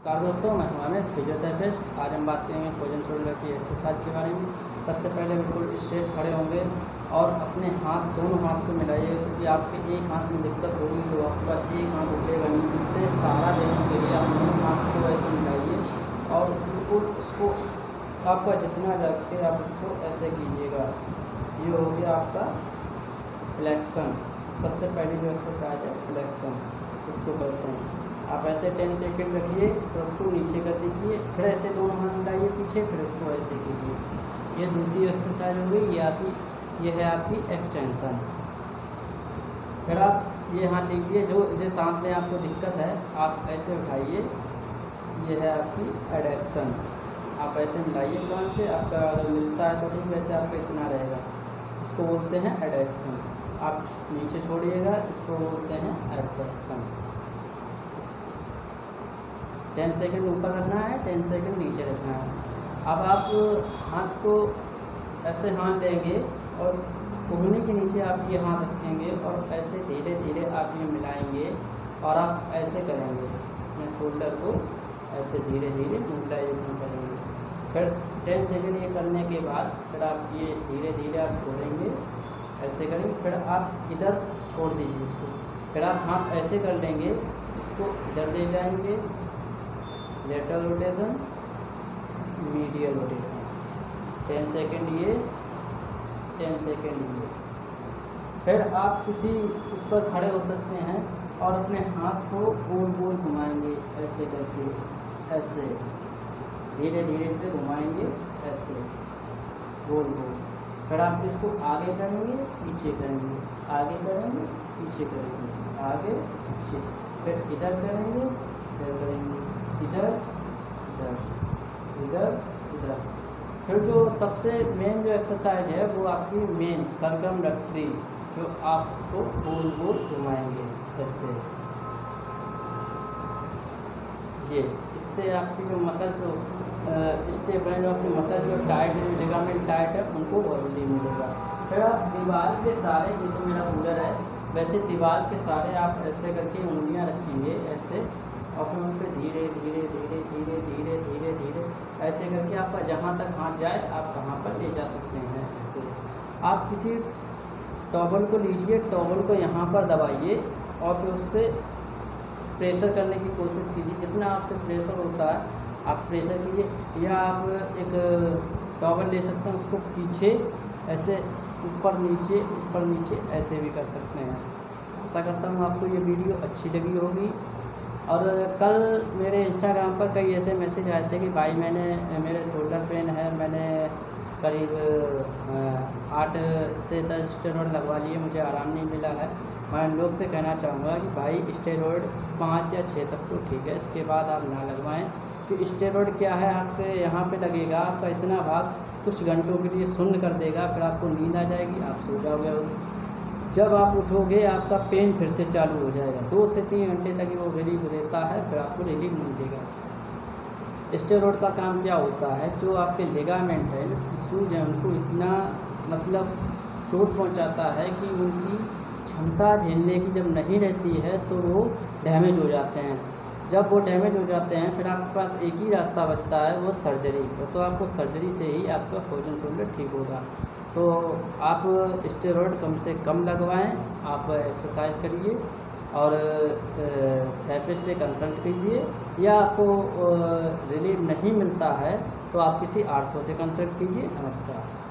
नमस्कार दोस्तों, मैं हूं अमित फिजियोथेरेपिस्ट। आज हम बात करेंगे फ्रोजन शोल्डर की एक्सरसाइज के बारे में। सबसे पहले बिल्कुल स्ट्रेट खड़े होंगे और अपने हाथ, दोनों हाथ को मिलाइए, क्योंकि आपके एक हाथ में दिक्कत होगी तो आपका एक हाथ उठेगा नहीं। इससे सहारा देने के लिए आप दोनों हाथ को ऐसे मिलाइए और बिल्कुल उसको आपका जितना जा सके आप उसको ऐसे कीजिएगा। ये हो गया आपका फ्लेक्शन। सबसे पहले जो एक्सरसाइज है फ्लेक्शन, इसको करते हैं। आप ऐसे 10 सेकेंड रखिए, तो उसको नीचे कर दीजिए, फिर ऐसे दोनों हाथ मिलाइए पीछे, फिर उसको ऐसे कीजिए। ये दूसरी एक्सरसाइज होगी। ये है आपकी एक्सटेंसन। फिर आप ये हाथ लीजिए, जो जिस हाथ में आपको दिक्कत है आप ऐसे उठाइए। ये है आपकी एडेक्शन। आप ऐसे मिलाइए कान से, आपका अगर मिलता है तो ठीक, वैसे आपका इतना रहेगा। इसको बोलते हैं एडेक्शन। आप नीचे छोड़िएगा, इसको बोलते हैं एडेक्शन। 10 सेकेंड ऊपर रखना है, 10 सेकेंड नीचे रखना है। अब आप हाथ को ऐसे हाथ लेंगे और घुटने के नीचे आप ये हाथ रखेंगे और ऐसे धीरे धीरे आप ये मिलाएंगे और आप ऐसे करेंगे अपने शोल्डर को, ऐसे धीरे धीरे मोबिलाइजेशन करेंगे। फिर 10 सेकेंड ये करने के बाद फिर आप ये धीरे धीरे आप छोड़ेंगे, ऐसे करेंगे। फिर आप इधर छोड़ दीजिए इसको, फिर आप हाथ ऐसे कर लेंगे, इसको इधर ले जाएंगे, lateral rotation, medial rotation. 10 second ये, 10 सेकेंड ये। फिर आप किसी उस पर खड़े हो सकते हैं और अपने हाथ को गोल गोल घुमाएंगे, ऐसे करके, ऐसे धीरे धीरे से घुमाएंगे, ऐसे गोल गोल। फिर आप इसको आगे करेंगे, पीछे करेंगे, आगे करेंगे, पीछे करेंगे, आगे पीछे। फिर इधर करेंगे, इधर करेंगे, इधर इधर इधर इधर। फिर जो सबसे मेन जो एक्सरसाइज है वो आपकी मेन सर्कुलर रोटेटरी, जो आप उसको गोल गोल घुमाएंगे ऐसे। ये इससे आपकी जो मसल जो स्टेप है, जो आपकी मसल जो टाइट है, लिगामेंट टाइट है, उनको रिलीफ मिलेगा। फिर आप दीवार के सारे, ये तो मेरा रूलर है, वैसे दीवार के सारे आप ऐसे करके उंगलियां रखेंगे ऐसे, और फिर उन पर धीरे धीरे धीरे धीरे धीरे धीरे धीरे ऐसे करके आपका जहाँ तक हाथ जाए आप वहाँ पर ले जा सकते हैं। ऐसे आप किसी टॉवल को लीजिए, टॉवल को यहाँ पर दबाइए और फिर उससे प्रेशर करने की कोशिश कीजिए। जितना आपसे प्रेशर होता है आप प्रेशर कीजिए, या आप एक टॉवल ले सकते हैं, उसको पीछे ऐसे ऊपर नीचे ऐसे भी कर सकते हैं। ऐसा करता हूँ। आपको ये वीडियो अच्छी लगी होगी। और कल मेरे इंस्टाग्राम पर कई ऐसे मैसेज आए थे कि भाई मेरे शोल्डर पेन है, मैंने करीब 8 से 10 स्टेरॉइड लगवा लिए, मुझे आराम नहीं मिला है। मैं उन लोग से कहना चाहूँगा कि भाई स्टेरॉइड 5 या 6 तक तो ठीक है, इसके बाद आप ना लगवाएं। तो स्टेरॉइड क्या है, आपके यहाँ पे लगेगा, आपका इतना भाग कुछ घंटों के लिए शून्य कर देगा, फिर आपको नींद आ जाएगी, आप सो जाओगे। जब आप उठोगे आपका पेन फिर से चालू हो जाएगा। 2 से 3 घंटे तक वो रिलीफ देता है, फिर आपको रिलीफ नहीं देगा। स्टेरॉइड का काम क्या होता है, जो आपके लिगामेंट है, टिश्यूज है, उनको इतना मतलब चोट पहुंचाता है कि उनकी क्षमता झेलने की जब नहीं रहती है तो वो डैमेज हो जाते हैं। जब वो डैमेज हो जाते हैं फिर आपके पास एक ही रास्ता बचता है, वो सर्जरी। तो आपको सर्जरी से ही आपका फ्रोजन शोल्डर ठीक होगा। तो आप स्टेरॉइड कम से कम लगवाएं, आप एक्सरसाइज करिए और थेरेपिस्ट से कंसल्ट कीजिए, या आपको रिलीफ नहीं मिलता है तो आप किसी आर्थो से कंसल्ट कीजिए। नमस्कार।